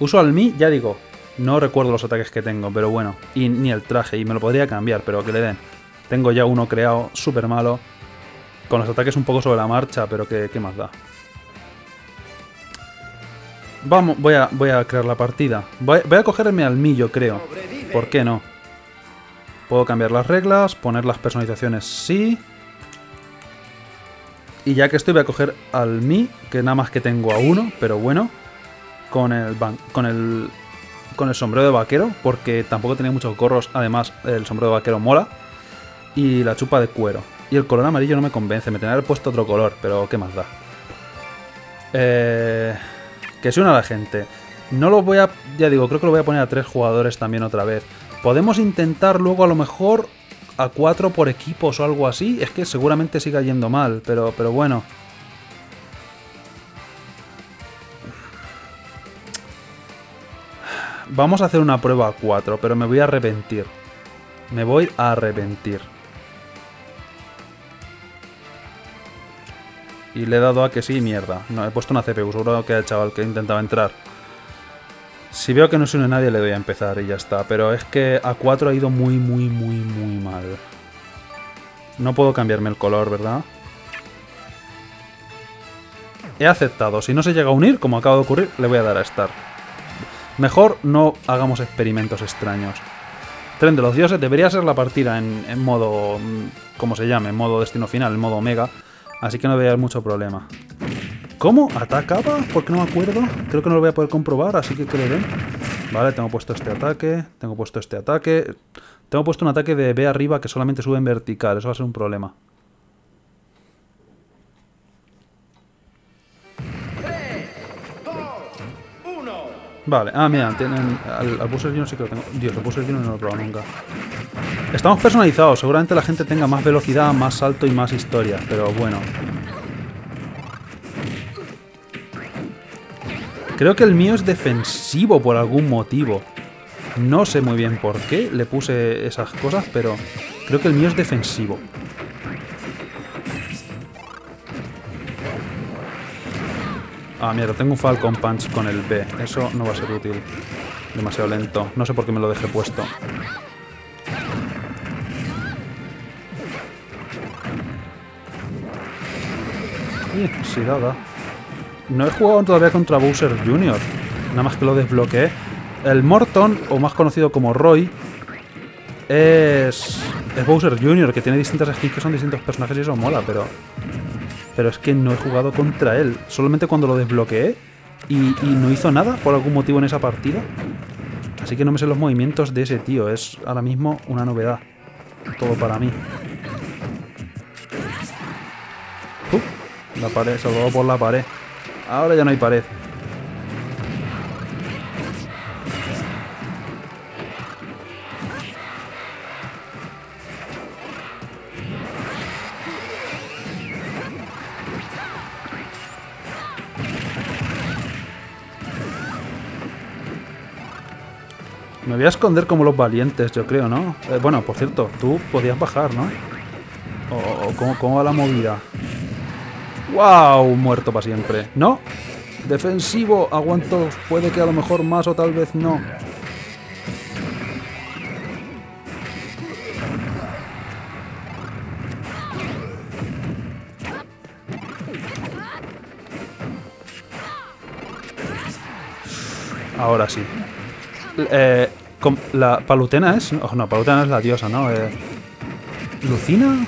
Uso al Mi, ya digo, no recuerdo los ataques que tengo, pero bueno, y ni el traje, y me lo podría cambiar, pero que le den. Tengo ya uno creado, súper malo, con los ataques un poco sobre la marcha, pero ¿qué más da? Vamos, voy a crear la partida. Voy a cogerme al Mi, yo creo. ¿Por qué no? Puedo cambiar las reglas, poner las personalizaciones, sí. Y ya que estoy, voy a coger al Mi, que nada más que tengo a uno, pero bueno. Con el sombrero de vaquero, porque tampoco tenía muchos gorros. Además, el sombrero de vaquero mola. Y la chupa de cuero. Y el color amarillo no me convence, me tenía que haber puesto otro color, pero ¿qué más da? Que se una la gente. No lo voy a... Ya digo, creo que lo voy a poner a 3 jugadores también otra vez. Podemos intentar luego a lo mejor a 4 por equipos o algo así. Es que seguramente siga yendo mal, pero bueno. Vamos a hacer una prueba a 4, pero me voy a arrepentir. Me voy a arrepentir. Y le he dado a que sí, mierda. No, he puesto una CPU, seguro que era el chaval que intentaba entrar. Si veo que no se une nadie, le doy a empezar y ya está. Pero es que a 4 ha ido muy, muy, muy, muy mal. No puedo cambiarme el color, ¿verdad? He aceptado. Si no se llega a unir, como acaba de ocurrir, le voy a dar a estar. Mejor no hagamos experimentos extraños. Tren de los dioses debería ser la partida en modo... ¿Cómo se llame? En modo destino final, en modo omega. Así que no voy a haber mucho problema. ¿Cómo? ¿Atacaba? Porque no me acuerdo. Creo que no lo voy a poder comprobar, así que le den. Vale, tengo puesto este ataque. Tengo puesto este ataque. Tengo puesto un ataque de B arriba que solamente sube en vertical. Eso va a ser un problema. Vale, ah, mira, tienen al Bowser Jr. sí que lo tengo. Dios, el Bowser Jr. no lo he probado nunca. Estamos personalizados, seguramente la gente tenga más velocidad, más salto y más historia, pero bueno. Creo que el mío es defensivo por algún motivo. No sé muy bien por qué le puse esas cosas, pero creo que el mío es defensivo. Ah, mierda, tengo un Falcon Punch con el B. Eso no va a ser útil. Demasiado lento. No sé por qué me lo dejé puesto. Sí, nada. No he jugado todavía contra Bowser Jr. Nada más que lo desbloqueé. El Morton, o más conocido como Roy, es Bowser Jr., que tiene distintas skins que son distintos personajes y eso mola, pero... Pero es que no he jugado contra él. Solamente cuando lo desbloqueé. Y no hizo nada por algún motivo en esa partida. Así que no me sé los movimientos de ese tío. Es ahora mismo una novedad. Todo para mí. La pared, salvado por la pared. Ahora ya no hay pared. Me voy a esconder como los valientes, yo creo, ¿no? Bueno, por cierto, tú podías bajar, ¿no? O ¿cómo va la movida? ¡Wow! Muerto para siempre. ¿No? Defensivo, aguanto. Puede que a lo mejor más o tal vez no. Ahora sí. La Palutena es... Oh, no, Palutena es la diosa, ¿no? ¿Lucina?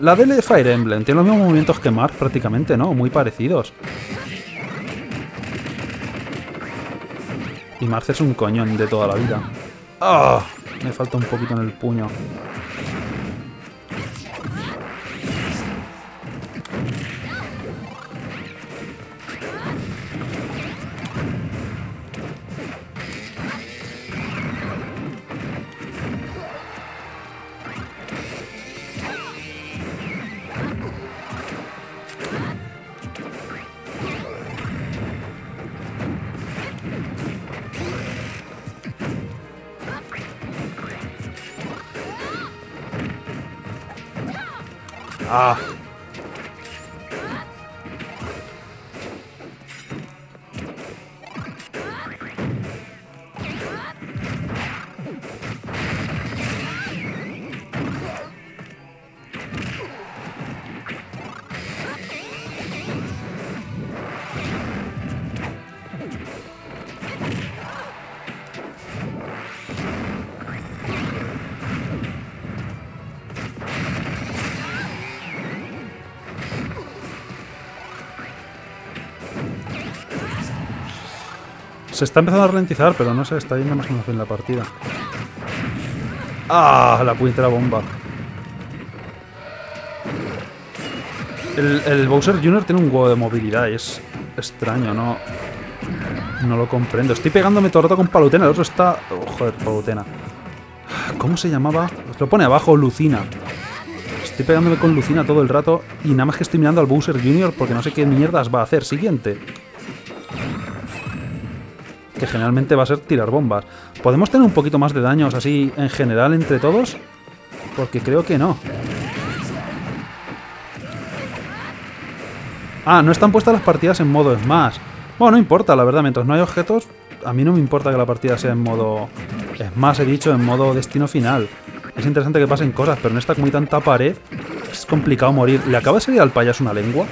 La de Fire Emblem. Tiene los mismos movimientos que Mars prácticamente, ¿no? Muy parecidos. Y Mars es un coñón de toda la vida. ¡Ah! ¡Oh! Me falta un poquito en el puño. Ah. Se está empezando a ralentizar, pero no sé, está yendo más o menos bien la partida. ¡Ah! La puñetera bomba. El Bowser Jr. tiene un huevo de movilidad y es extraño, ¿no? No lo comprendo. Estoy pegándome todo el rato con Palutena. El otro está... Oh, joder, Palutena. ¿Cómo se llamaba? Lo pone abajo, Lucina. Estoy pegándome con Lucina todo el rato y nada más que estoy mirando al Bowser Jr. porque no sé qué mierdas va a hacer. Siguiente. Que generalmente va a ser tirar bombas. ¿Podemos tener un poquito más de daños así en general entre todos? Porque creo que no. Ah, no están puestas las partidas en modo Smash. Bueno, no importa, la verdad, mientras no hay objetos, a mí no me importa que la partida sea en modo Smash, he dicho, en modo destino final. Es interesante que pasen cosas, pero en esta como hay tanta pared, es complicado morir. ¿Le acaba de salir al payaso una lengua?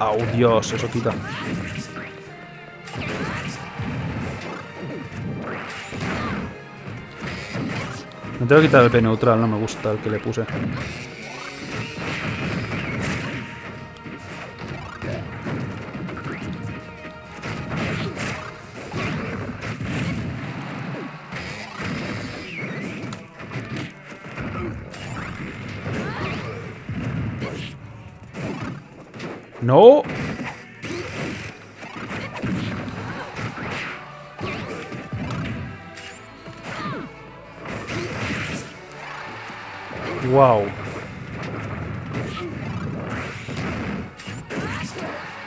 ¡Au, Dios! Eso quita. Me tengo que quitar el P neutral, no me gusta el que le puse. ¡No! Wow.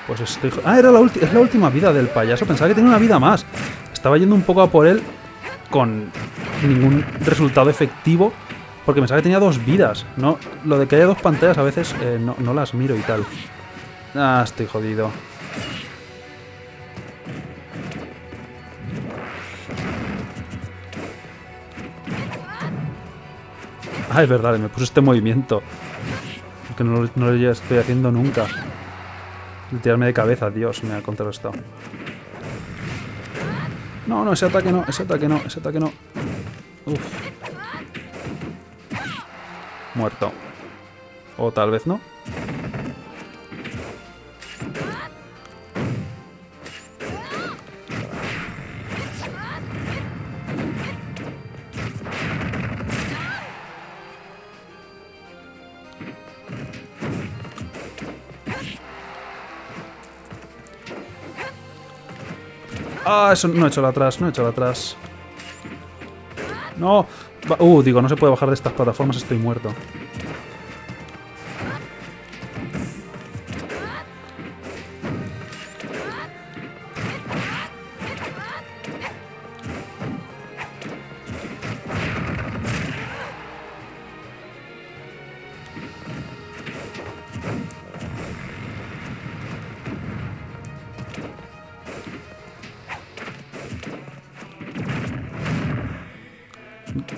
Pues estoy... Ah, era es la última vida del payaso. Pensaba que tenía una vida más. Estaba yendo un poco a por él con ningún resultado efectivo porque pensaba que tenía dos vidas. No, lo de que haya dos pantallas a veces no las miro y tal. Ah, estoy jodido. Ah, es verdad, me puse este movimiento. Que no lo estoy haciendo nunca. El tirarme de cabeza, Dios, me ha contrarrestado. No, no, ese ataque no, ese ataque no, ese ataque no. Uf. Muerto. O tal vez no. Ah, eso no he hecho la atrás, no he hecho la atrás. No. Digo, no se puede bajar de estas plataformas, estoy muerto.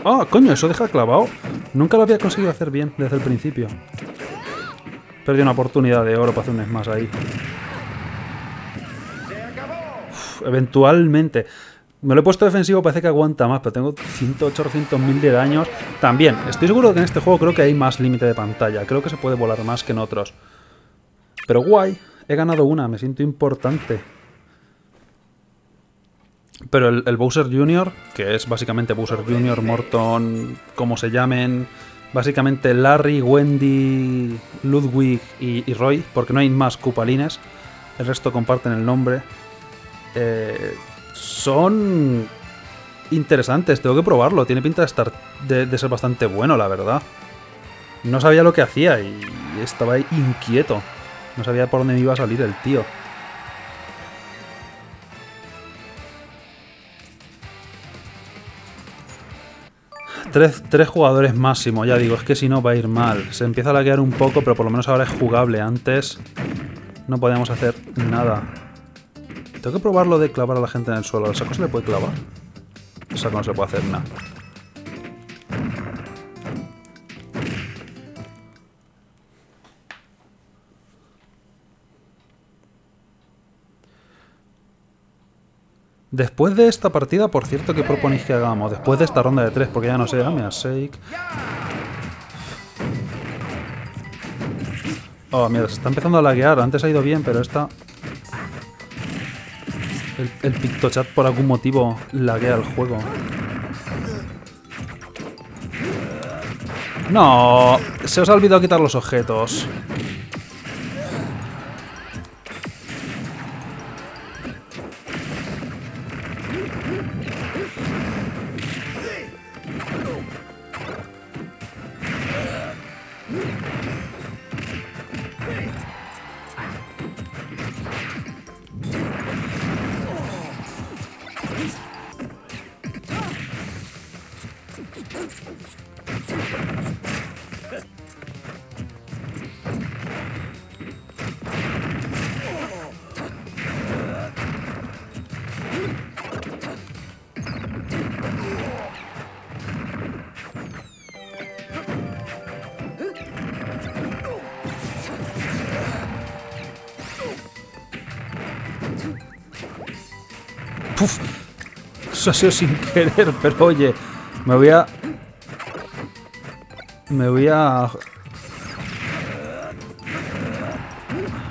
¡Ah, coño! Eso deja clavado. Nunca lo había conseguido hacer bien desde el principio. Perdí una oportunidad de oro para hacer un smash ahí. Uf, eventualmente. Me lo he puesto defensivo, parece que aguanta más, pero tengo 100.000 de daños. También, estoy seguro que en este juego creo que hay más límite de pantalla. Creo que se puede volar más que en otros. Pero guay, he ganado una, me siento importante. Pero el Bowser Jr., que es básicamente Bowser Jr., Morton, como se llamen, básicamente Larry, Wendy, Ludwig y Roy, porque no hay más Koopalines, el resto comparten el nombre, son interesantes, tengo que probarlo, tiene pinta de estar de ser bastante bueno, la verdad. No sabía lo que hacía y estaba inquieto, no sabía por dónde me iba a salir el tío. Tres jugadores máximo, ya digo, es que si no va a ir mal. Se empieza a laguear un poco, pero por lo menos ahora es jugable. Antes no podíamos hacer nada. Tengo que probar lo de clavar a la gente en el suelo. ¿Al saco se le puede clavar? Al saco no se le puede hacer nada. Después de esta partida, por cierto, ¿qué proponéis que hagamos? Después de esta ronda de 3, porque ya no sé. Ah, mira, Sheik. Oh, mira, se está empezando a laguear. Antes ha ido bien, pero esta... El PictoChat por algún motivo laguea el juego. No, se os ha olvidado quitar los objetos. Uf, eso ha sido sin querer, pero oye, me voy a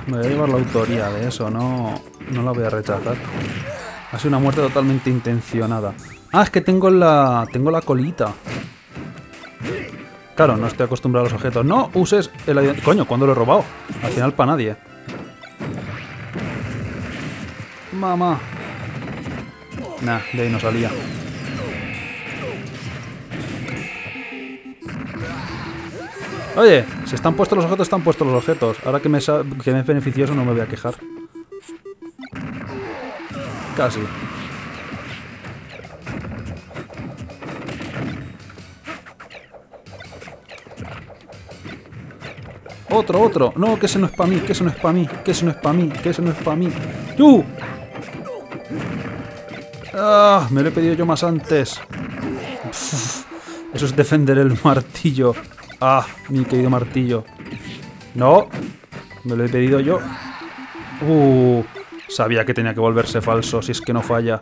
llevar la autoría de eso, no la voy a rechazar. Ha sido una muerte totalmente intencionada. Ah, es que tengo la colita. Claro, no estoy acostumbrado a los objetos. No uses el avión. Coño, ¿cuándo lo he robado? Al final para nadie. Mamá. Nah, de ahí no salía. Oye, si están puestos los objetos, están puestos los objetos. Ahora que me es beneficioso, no me voy a quejar. Casi. Otro. No, que eso no es para mí, que eso no es para mí. ¡Yu! ¡Ah! Me lo he pedido yo más antes. Uf, eso es defender el martillo. ¡Ah! Mi querido martillo. ¡No! Me lo he pedido yo. Sabía que tenía que volverse falso, si es que no falla.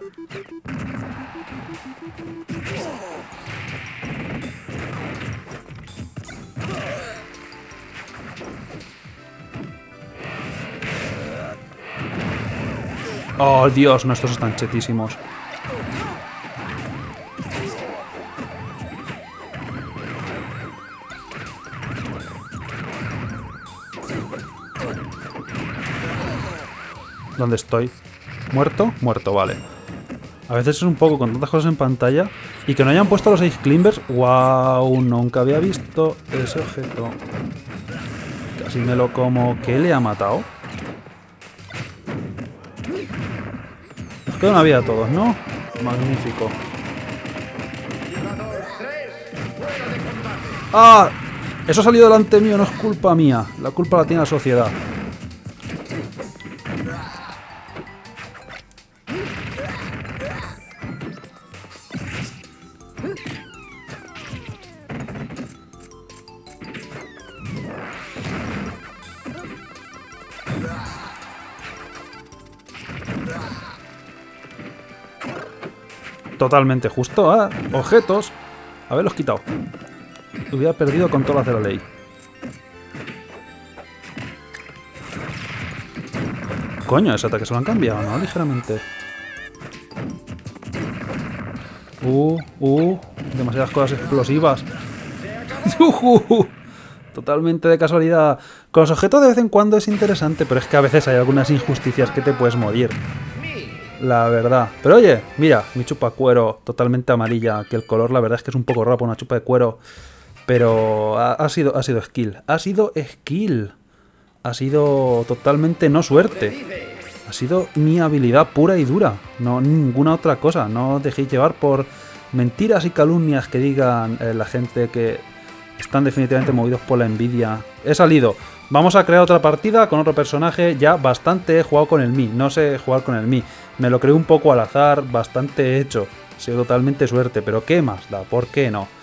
¡Oh, Dios! No, estos están chetísimos. ¿Dónde estoy? ¿Muerto? Muerto, vale. A veces es un poco con tantas cosas en pantalla. Y que no hayan puesto los 6 climbers. ¡Wow! Nunca había visto ese objeto. Casi me lo como. ¿Qué le ha matado? Nos queda una vida a todos, ¿no? Magnífico. ¡Ah! Eso ha salido delante mío, no es culpa mía. La culpa la tiene la sociedad. Totalmente justo, ¿eh? Objetos. Haberlos quitado. Hubiera perdido con todas las de la ley. Coño, ese ataque se lo han cambiado, ¿no? Ligeramente. Demasiadas cosas explosivas. Totalmente de casualidad. Con los objetos de vez en cuando es interesante, pero es que a veces hay algunas injusticias que te puedes morir. La verdad. Pero oye, mira, mi chupa cuero totalmente amarilla, que el color la verdad es que es un poco raro para una chupa de cuero, pero ha sido skill. Ha sido skill. Ha sido totalmente no suerte. Ha sido mi habilidad pura y dura. No ninguna otra cosa. No os dejéis llevar por mentiras y calumnias que digan la gente que están definitivamente movidos por la envidia. He salido. Vamos a crear otra partida con otro personaje. Ya bastante he jugado con el Mii. No sé jugar con el Mii. Me lo creé un poco al azar, bastante hecho. Ha sido totalmente suerte, pero ¿qué más da? ¿Por qué no?